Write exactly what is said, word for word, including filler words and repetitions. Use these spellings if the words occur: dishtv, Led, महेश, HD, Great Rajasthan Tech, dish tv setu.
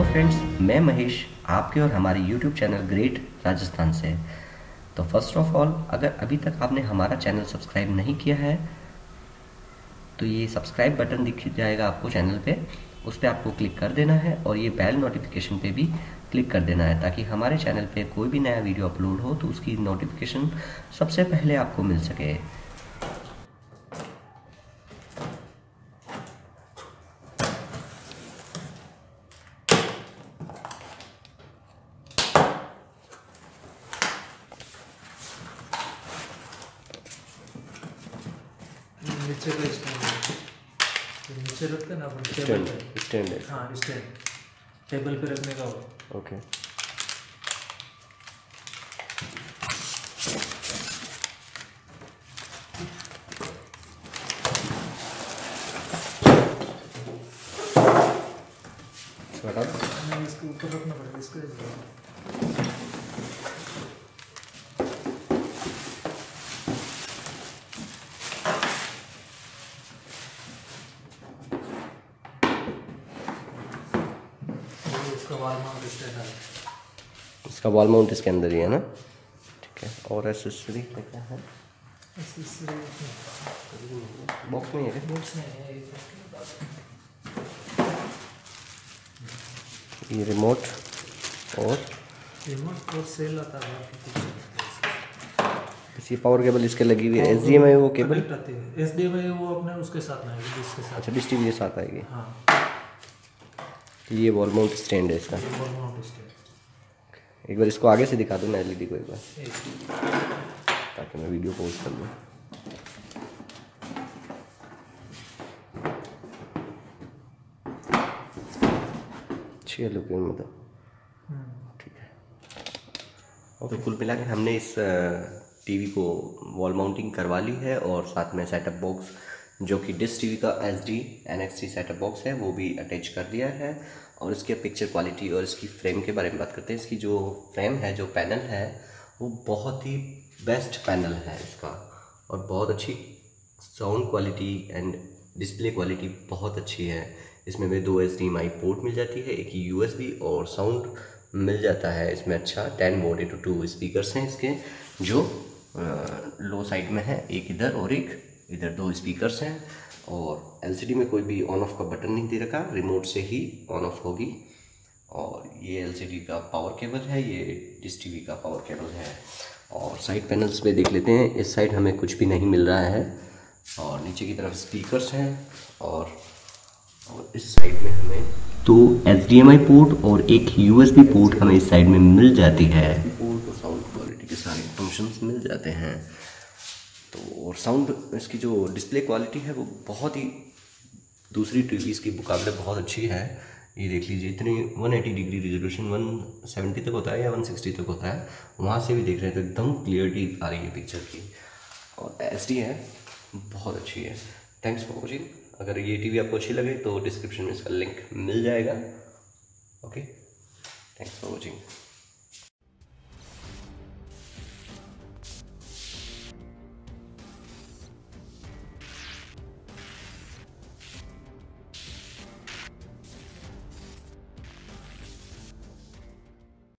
Hello friends, मैं महेश आपके और हमारे यूट्यूब चैनल ग्रेट राजस्थान से। तो फर्स्ट ऑफ ऑल, अगर अभी तक आपने हमारा चैनल सब्सक्राइब नहीं किया है तो ये सब्सक्राइब बटन दिख जाएगा आपको चैनल पे, उस पर आपको क्लिक कर देना है और ये बेल नोटिफिकेशन पे भी क्लिक कर देना है ताकि हमारे चैनल पे कोई भी नया वीडियो अपलोड हो तो उसकी नोटिफिकेशन सबसे पहले आपको मिल सके। नीचे का स्टैंड नीचे रखते ना अपन टेबल पे, स्टैंड है। हाँ, स्टैंड टेबल पे रखने का होगा। ओके, इसको ऊपर रखना पड़ेगा, इसको इसका वॉल माउंट इसके अंदर ही है ना, ठीक है। और एसेसरी क्या है? एसेसरी बॉक्स में है, बॉक्स में है। ये रिमोट और रिमोट और सेल आता है। किसी पावर केबल इसके लगी हुई है, एस डी एम आई वो cable, S D M I वो अपने उसके साथ में आएगी, इसके साथ। अच्छा, डिश टीवी के साथ आएगी। हाँ, ये वॉल माउंट स्टैंड है इसका। एक बार इसको आगे से दिखा दूँ मैं, एलईडी को एक बार, ताकि मैं वीडियो पॉज कर लूँ। अच्छी है लुकिंग, मतलब ठीक है। और तो कुल मिला के हमने इस टीवी को वॉल माउंटिंग करवा ली है और साथ में सेटअप बॉक्स जो कि डिश टीवी का S D N X T setup box है वो भी अटैच कर दिया है। और इसके पिक्चर क्वालिटी और इसकी फ्रेम के बारे में बात करते हैं। इसकी जो फ्रेम है, जो पैनल है, वो बहुत ही बेस्ट पैनल है इसका, और बहुत अच्छी sound quality and display quality बहुत अच्छी है। इसमें हमें दो H D M I port मिल जाती है, एक यू एस बी और साउंड मिल जाता है इसमें। अच्छा, ten volt two two speakers हैं इसके, जो लो साइड में है, एक इधर और एक इधर, दो स्पीकर्स हैं। और एलसीडी में कोई भी ऑन ऑफ का बटन नहीं दे रखा, रिमोट से ही ऑन ऑफ होगी। और ये एलसीडी का पावर केबल है, ये डिश टीवी का पावर केबल है। और साइड पैनल्स पे देख लेते हैं, इस साइड हमें कुछ भी नहीं मिल रहा है। और नीचे की तरफ स्पीकर्स हैं और, और इस साइड में हमें तो एचडीएमआई पोर्ट और एक यूएसबी पोर्ट हमें इस साइड में मिल जाती है। पोर्ट और साउंड क्वालिटी के सारे फंक्शंस मिल जाते हैं। तो और साउंड, इसकी जो डिस्प्ले क्वालिटी है वो बहुत ही दूसरी टीवीज के मुकाबले बहुत अच्छी है। ये देख लीजिए, इतनी एक सौ अस्सी डिग्री रिजोल्यूशन एक सौ सत्तर तक होता है या एक सौ साठ तक होता है, वहाँ से भी देख रहे हैं तो एकदम क्लियरिटी आ रही है पिक्चर की। और एचडी है, बहुत अच्छी है। Thanks for watching. अगर ये टीवी आपको अच्छी लगे तो डिस्क्रिप्शन में इसका लिंक मिल जाएगा। Okay, thanks for watching.